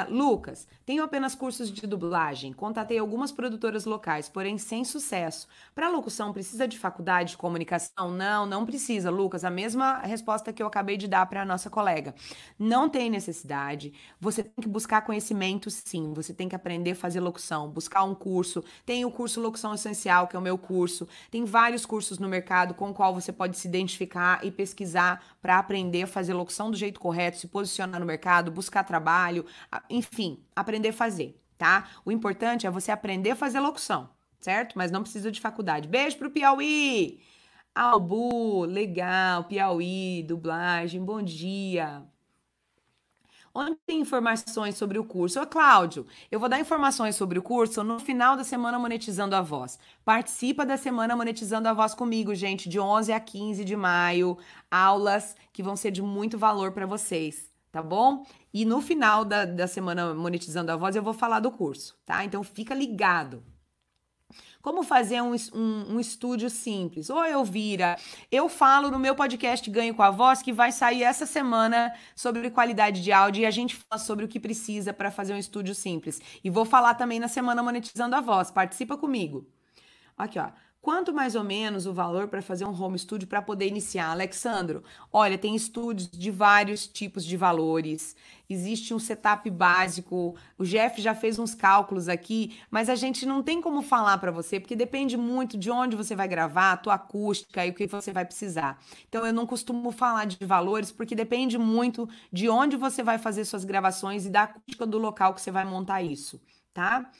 Lucas, tenho apenas cursos de dublagem. Contatei algumas produtoras locais, porém sem sucesso. Para locução, precisa de faculdade de comunicação? Não, não precisa, Lucas. A mesma resposta que eu acabei de dar para a nossa colega. Não tem necessidade. Você tem que buscar conhecimento, sim. Você tem que aprender a fazer locução, buscar um curso. Tem o curso Locução Essencial, que é o meu curso. Tem vários cursos no mercado com o qual você pode se identificar e pesquisar para aprender a fazer locução do jeito correto, se posicionar no mercado, buscar trabalho, enfim, aprender a fazer, tá? O importante é você aprender a fazer locução, certo? Mas não precisa de faculdade. Beijo pro Piauí! Albu, legal, Piauí, dublagem, bom dia! Onde tem informações sobre o curso? Ô, Cláudio, eu vou dar informações sobre o curso no final da Semana Monetizando a Voz. Participa da Semana Monetizando a Voz comigo, gente, de 11 a 15 de maio. Aulas que vão ser de muito valor para vocês, tá bom? E no final da Semana Monetizando a Voz eu vou falar do curso, tá? Então fica ligado. Como fazer um estúdio simples? Ô, Elvira, eu falo no meu podcast Ganho com a Voz, que vai sair essa semana, sobre qualidade de áudio, e a gente fala sobre o que precisa para fazer um estúdio simples. E vou falar também na Semana Monetizando a Voz. Participa comigo. Aqui, ó. Quanto mais ou menos o valor para fazer um home studio para poder iniciar, Alexandro? Olha, tem estúdios de vários tipos de valores, existe um setup básico, o Jeff já fez uns cálculos aqui, mas a gente não tem como falar para você, porque depende muito de onde você vai gravar, a tua acústica e o que você vai precisar. Então, eu não costumo falar de valores, porque depende muito de onde você vai fazer suas gravações e da acústica do local que você vai montar isso, tá?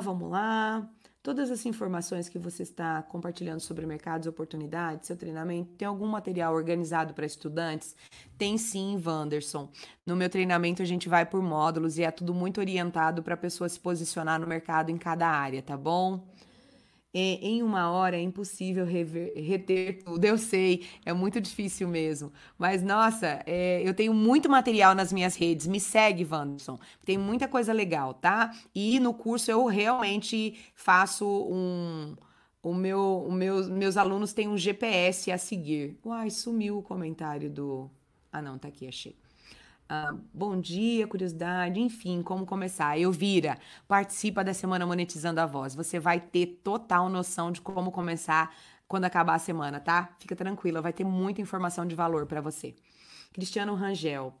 Vamos lá. Todas as informações que você está compartilhando sobre mercados, oportunidades, seu treinamento, tem algum material organizado para estudantes? Tem sim, Wanderson. No meu treinamento a gente vai por módulos e é tudo muito orientado para a pessoa se posicionar no mercado em cada área, tá bom? Em uma hora é impossível reter tudo, eu sei, é muito difícil mesmo, mas nossa, eu tenho muito material nas minhas redes, me segue, Wanderson, tem muita coisa legal, tá? E no curso eu realmente faço meus alunos têm um GPS a seguir. Uai, sumiu o comentário do... Ah não, tá aqui, achei. Bom dia, curiosidade, enfim, como começar? Elvira, participa da Semana Monetizando a Voz. Você vai ter total noção de como começar quando acabar a semana, tá? Fica tranquila, vai ter muita informação de valor para você. Cristiano Rangel.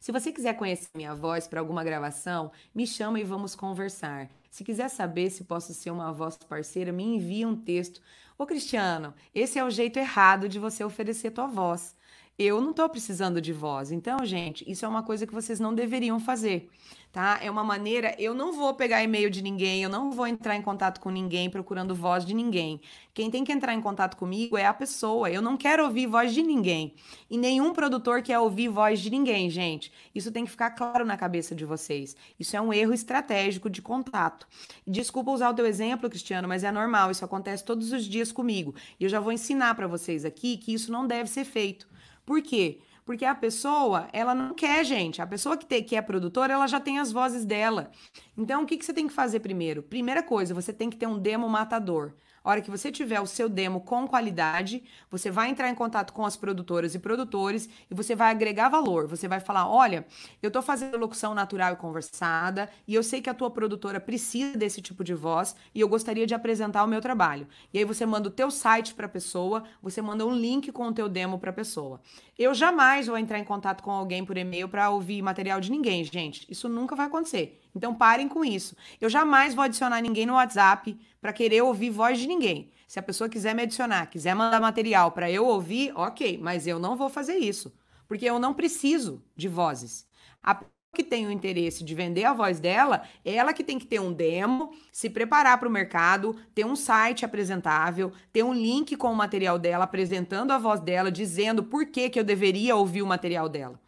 Se você quiser conhecer minha voz para alguma gravação, me chama e vamos conversar. Se quiser saber se posso ser uma voz parceira, me envia um texto. Ô, Cristiano, esse é o jeito errado de você oferecer tua voz. Eu não estou precisando de voz. Então, gente, isso é uma coisa que vocês não deveriam fazer, tá? É uma maneira... Eu não vou pegar e-mail de ninguém, eu não vou entrar em contato com ninguém procurando voz de ninguém. Quem tem que entrar em contato comigo é a pessoa. Eu não quero ouvir voz de ninguém. E nenhum produtor quer ouvir voz de ninguém, gente. Isso tem que ficar claro na cabeça de vocês. Isso é um erro estratégico de contato. Desculpa usar o teu exemplo, Cristiano, mas é normal. Isso acontece todos os dias comigo. E eu já vou ensinar para vocês aqui que isso não deve ser feito. Por quê? Porque a pessoa, ela não quer, gente. A pessoa que é produtora, ela já tem as vozes dela. Então, o que você tem que fazer primeiro? Primeira coisa, você tem que ter um demo matador. A hora que você tiver o seu demo com qualidade, você vai entrar em contato com as produtoras e produtores e você vai agregar valor. Você vai falar, olha, eu tô fazendo locução natural e conversada e eu sei que a tua produtora precisa desse tipo de voz e eu gostaria de apresentar o meu trabalho. E aí você manda o teu site para a pessoa, você manda um link com o teu demo para a pessoa. Eu jamais vou entrar em contato com alguém por e-mail para ouvir material de ninguém, gente. Isso nunca vai acontecer. Então, parem com isso. Eu jamais vou adicionar ninguém no WhatsApp para querer ouvir voz de ninguém. Se a pessoa quiser me adicionar, quiser mandar material para eu ouvir, ok, mas eu não vou fazer isso, porque eu não preciso de vozes. A pessoa que tem o interesse de vender a voz dela, ela que tem que ter um demo, se preparar para o mercado, ter um site apresentável, ter um link com o material dela, apresentando a voz dela, dizendo por que eu deveria ouvir o material dela.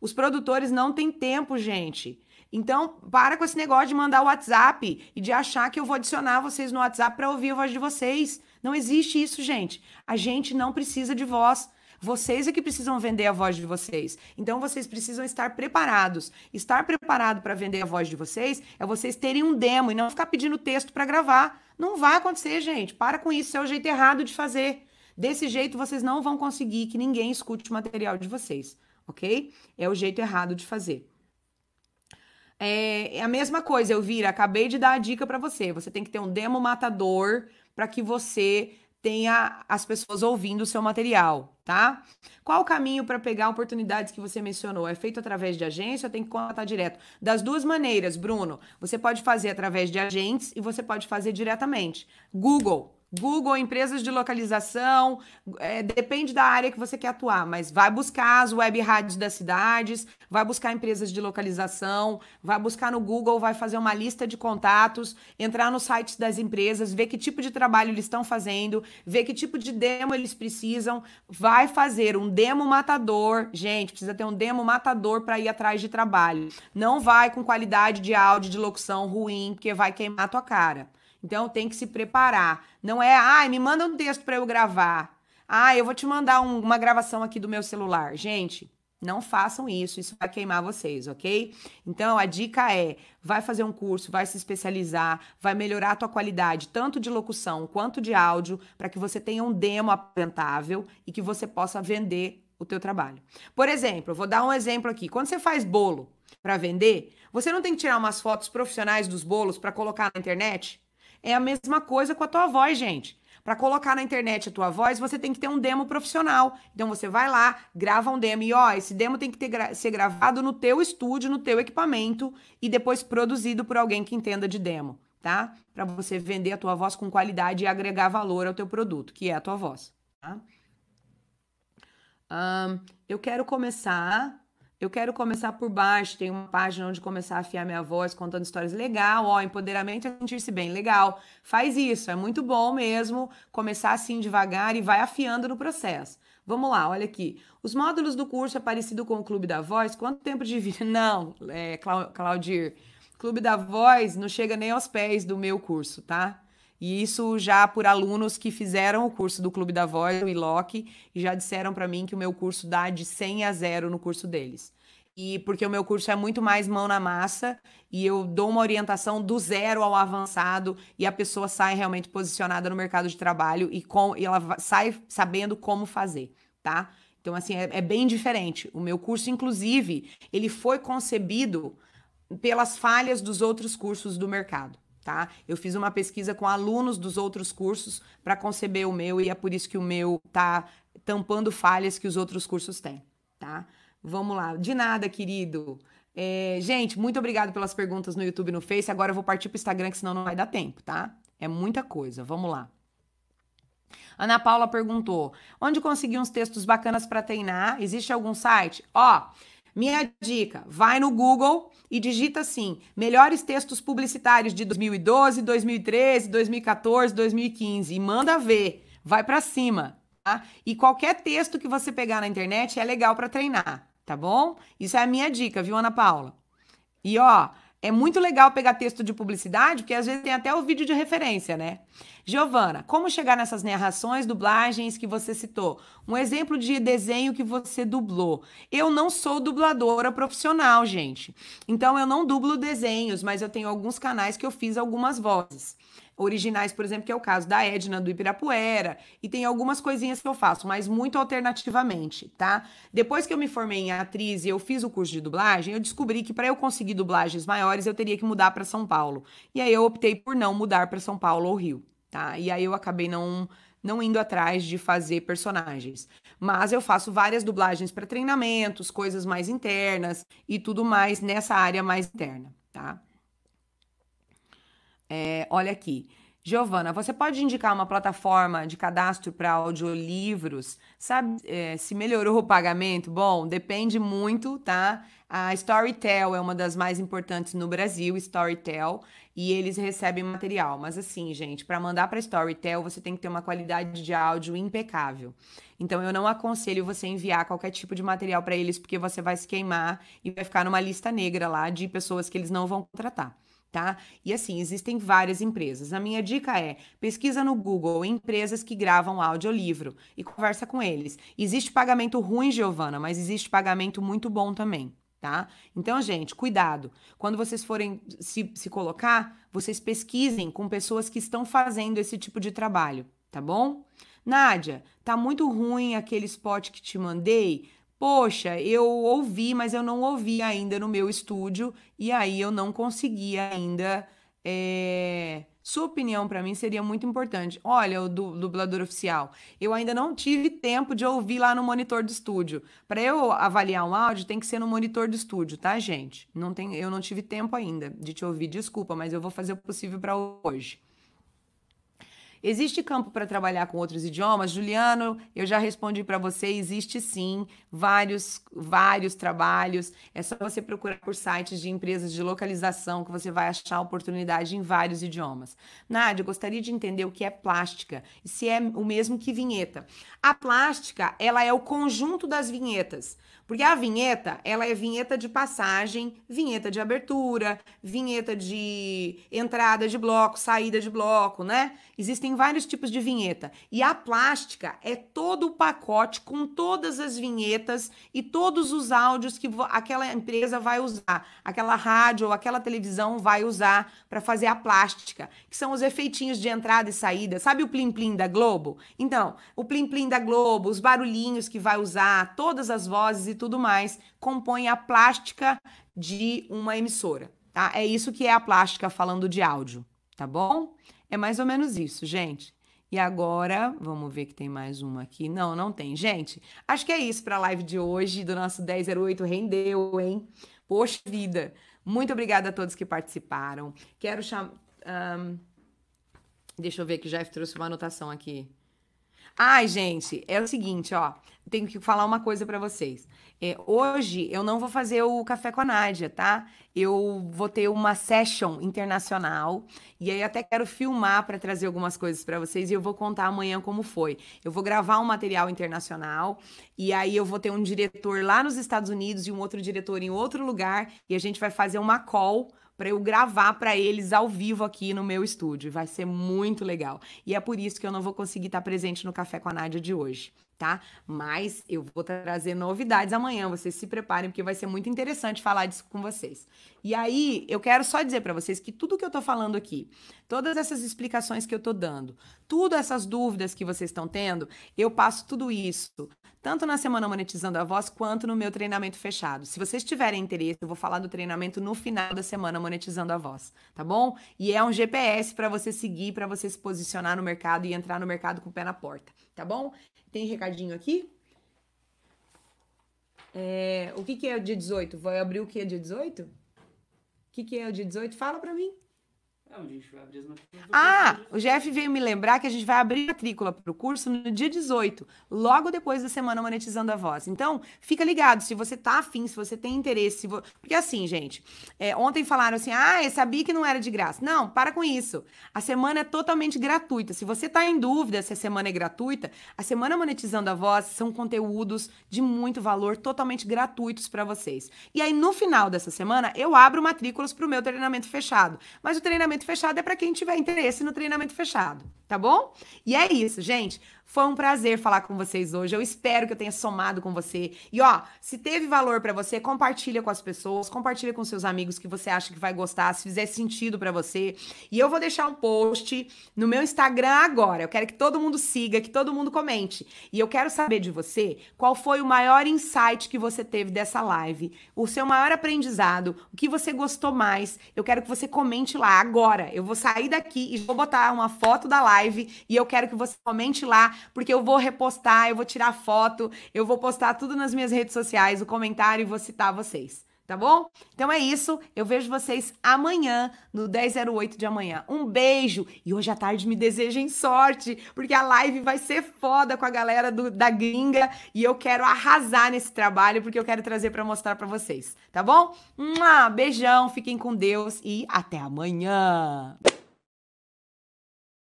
Os produtores não têm tempo, gente. Então, para com esse negócio de mandar o WhatsApp e de achar que eu vou adicionar vocês no WhatsApp para ouvir a voz de vocês. Não existe isso, gente. A gente não precisa de voz. Vocês é que precisam vender a voz de vocês. Então, vocês precisam estar preparados. Estar preparado para vender a voz de vocês é vocês terem um demo e não ficar pedindo texto para gravar. Não vai acontecer, gente. Para com isso. Isso é o jeito errado de fazer. Desse jeito, vocês não vão conseguir que ninguém escute o material de vocês, ok? É o jeito errado de fazer. É a mesma coisa, Elvira, acabei de dar a dica para você. Você tem que ter um demo matador para que você tenha as pessoas ouvindo o seu material, tá? Qual o caminho para pegar oportunidades que você mencionou? É feito através de agência ou tem que contratar direto? Das duas maneiras, Bruno. Você pode fazer através de agentes e você pode fazer diretamente. Google, empresas de localização, depende da área que você quer atuar, mas vai buscar as web rádios das cidades, vai buscar empresas de localização, vai buscar no Google, vai fazer uma lista de contatos, entrar nos sites das empresas, ver que tipo de trabalho eles estão fazendo, ver que tipo de demo eles precisam, vai fazer um demo matador, gente, precisa ter um demo matador para ir atrás de trabalho, não vai com qualidade de áudio, de locução ruim, porque vai queimar a tua cara. Então, tem que se preparar. Não é, me manda um texto para eu gravar. Eu vou te mandar uma gravação aqui do meu celular. Gente, não façam isso. Isso vai queimar vocês, ok? Então, a dica é, vai fazer um curso, vai se especializar, vai melhorar a tua qualidade, tanto de locução quanto de áudio, para que você tenha um demo apresentável e que você possa vender o teu trabalho. Por exemplo, eu vou dar um exemplo aqui. Quando você faz bolo para vender, você não tem que tirar umas fotos profissionais dos bolos para colocar na internet? É a mesma coisa com a tua voz, gente. Para colocar na internet a tua voz, você tem que ter um demo profissional. Então, você vai lá, grava um demo. E, esse demo tem que ser gravado no teu estúdio, no teu equipamento e depois produzido por alguém que entenda de demo, tá? Para você vender a tua voz com qualidade e agregar valor ao teu produto, que é a tua voz, tá? Eu quero começar por baixo, tem uma página onde começar a afiar minha voz, contando histórias, legal, empoderamento é sentir-se bem, legal, faz isso, é muito bom mesmo, começar assim devagar e vai afiando no processo. Vamos lá, olha aqui, os módulos do curso é parecido com o Clube da Voz, quanto tempo de vídeo? Não, Claudir, Clube da Voz não chega nem aos pés do meu curso, tá? E isso já por alunos que fizeram o curso do Clube da Voz, o ILOC, e já disseram para mim que o meu curso dá de 100 a 0 no curso deles. E porque o meu curso é muito mais mão na massa, e eu dou uma orientação do zero ao avançado, e a pessoa sai realmente posicionada no mercado de trabalho, e ela sai sabendo como fazer, tá? Então, assim, é bem diferente. O meu curso, inclusive, ele foi concebido pelas falhas dos outros cursos do mercado. Tá? Eu fiz uma pesquisa com alunos dos outros cursos para conceber o meu e é por isso que o meu tá tampando falhas que os outros cursos têm, tá? Vamos lá. De nada, querido. Gente, muito obrigado pelas perguntas no YouTube e no Face. Agora eu vou partir para o Instagram, que senão não vai dar tempo, tá? É muita coisa. Vamos lá. Ana Paula perguntou, onde conseguir uns textos bacanas para treinar? Existe algum site? Minha dica, vai no Google e digita assim, melhores textos publicitários de 2012, 2013, 2014, 2015 e manda ver, vai pra cima, tá? E qualquer texto que você pegar na internet é legal pra treinar, tá bom? Isso é a minha dica, viu, Ana Paula? E é muito legal pegar texto de publicidade, porque às vezes tem até o vídeo de referência, né? Giovana, como chegar nessas narrações, dublagens que você citou? Um exemplo de desenho que você dublou. Eu não sou dubladora profissional, gente. Então, eu não dublo desenhos, mas eu tenho alguns canais que eu fiz algumas vozes. Originais, por exemplo, que é o caso da Edna, do Ibirapuera, e tem algumas coisinhas que eu faço, mas muito alternativamente, tá? Depois que eu me formei em atriz e eu fiz o curso de dublagem, eu descobri que para eu conseguir dublagens maiores, eu teria que mudar para São Paulo. E aí eu optei por não mudar para São Paulo ou Rio, tá? E aí eu acabei não indo atrás de fazer personagens. Mas eu faço várias dublagens para treinamentos, coisas mais internas e tudo mais nessa área mais interna, tá? Olha aqui, Giovana, você pode indicar uma plataforma de cadastro para audiolivros? Sabe se melhorou o pagamento? Bom, depende muito, tá? A Storytel é uma das mais importantes no Brasil, Storytel, e eles recebem material. Mas assim, gente, para mandar para Storytel, você tem que ter uma qualidade de áudio impecável. Então, eu não aconselho você enviar qualquer tipo de material para eles, porque você vai se queimar e vai ficar numa lista negra lá de pessoas que eles não vão contratar. Tá? E assim, existem várias empresas. A minha dica é, pesquisa no Google empresas que gravam audiolivro e conversa com eles. Existe pagamento ruim, Giovana, mas existe pagamento muito bom também, tá? Então, gente, cuidado. Quando vocês forem se colocar, vocês pesquisem com pessoas que estão fazendo esse tipo de trabalho, tá bom? Nádia, tá muito ruim aquele spot que te mandei? poxa, eu ouvi, mas eu não ouvi ainda no meu estúdio, e aí eu não consegui ainda... Sua opinião para mim seria muito importante. Olha, o dublador oficial, eu ainda não tive tempo de ouvir lá no monitor do estúdio. Para eu avaliar um áudio, tem que ser no monitor do estúdio, tá, gente? Não tem, eu não tive tempo ainda de te ouvir, desculpa, mas eu vou fazer o possível para hoje. Existe campo para trabalhar com outros idiomas? Juliano, eu já respondi para você, existe sim, vários trabalhos. É só você procurar por sites de empresas de localização que você vai achar oportunidade em vários idiomas. Nádia, eu gostaria de entender o que é plástica e se é o mesmo que vinheta. A plástica, ela é o conjunto das vinhetas. Porque a vinheta, ela é vinheta de passagem, vinheta de abertura, vinheta de entrada de bloco, saída de bloco, né? Existem vários tipos de vinheta. E a plástica é todo o pacote com todas as vinhetas e todos os áudios que aquela empresa vai usar, aquela rádio ou aquela televisão vai usar para fazer a plástica, que são os efeitinhos de entrada e saída. Sabe o plim-plim da Globo? Então, o plim-plim da Globo, os barulhinhos que vai usar, todas as vozes e tudo mais, compõe a plástica de uma emissora, tá? É isso que é a plástica falando de áudio, tá bom? É mais ou menos isso, gente. E agora, vamos ver que tem mais uma aqui. Não, não tem. Gente, acho que é isso para a live de hoje do nosso 1008. Rendeu, hein? Poxa vida! Muito obrigada a todos que participaram. Quero chamar... Deixa eu ver que já trouxe uma anotação aqui. Ai, gente, é o seguinte, ó, tenho que falar uma coisa pra vocês. Hoje eu não vou fazer o Café com a Nádia, tá? Eu vou ter uma session internacional e aí até quero filmar pra trazer algumas coisas pra vocês e eu vou contar amanhã como foi. Eu vou gravar um material internacional e aí eu vou ter um diretor lá nos Estados Unidos e um outro diretor em outro lugar e a gente vai fazer uma call para eu gravar para eles ao vivo aqui no meu estúdio. Vai ser muito legal. E é por isso que eu não vou conseguir estar presente no Café com a Nádia de hoje, tá? Mas eu vou trazer novidades amanhã. Vocês se preparem, porque vai ser muito interessante falar disso com vocês. E aí, eu quero só dizer para vocês que tudo que eu tô falando aqui, todas essas explicações que eu tô dando, todas essas dúvidas que vocês estão tendo, eu passo tudo isso, tanto na semana Monetizando a Voz, quanto no meu treinamento fechado. Se vocês tiverem interesse, eu vou falar do treinamento no final da semana Monetizando a Voz, tá bom? E é um GPS para você seguir, para você se posicionar no mercado e entrar no mercado com o pé na porta, tá bom? Tem recadinho aqui? O que é o dia 18? Vai abrir o que é dia 18? O que é o dia 18? Fala pra mim. A gente vai abrir as matrículas. Ah, o Jeff veio me lembrar que a gente vai abrir matrícula para o curso no dia 18, logo depois da semana Monetizando a Voz. Então, fica ligado, se você tá afim, se você tem interesse. Porque assim, gente, ontem falaram assim, ah, eu sabia que não era de graça. Não, para com isso. A semana é totalmente gratuita. Se você tá em dúvida se a semana é gratuita, a semana Monetizando a Voz são conteúdos de muito valor, totalmente gratuitos para vocês. E aí, no final dessa semana, eu abro matrículas para o meu treinamento fechado. Mas o treinamento fechado é para quem tiver interesse no treinamento fechado, tá bom? E é isso, gente. Foi um prazer falar com vocês hoje. Eu espero que eu tenha somado com você. E ó, se teve valor para você, compartilha com as pessoas, compartilha com seus amigos que você acha que vai gostar, se fizer sentido para você. E eu vou deixar um post no meu Instagram agora. Eu quero que todo mundo siga, que todo mundo comente. E eu quero saber de você qual foi o maior insight que você teve dessa live, o seu maior aprendizado, o que você gostou mais. Eu quero que você comente lá agora. Eu vou sair daqui e vou botar uma foto da live e eu quero que você comente lá, porque eu vou repostar, eu vou tirar foto, eu vou postar tudo nas minhas redes sociais, o comentário, e vou citar vocês, tá bom? Então é isso, eu vejo vocês amanhã, no 1008 de amanhã. Um beijo, e hoje à tarde me desejem sorte, porque a live vai ser foda com a galera da gringa, e eu quero arrasar nesse trabalho, porque eu quero trazer pra mostrar pra vocês, tá bom? Beijão, fiquem com Deus, e até amanhã!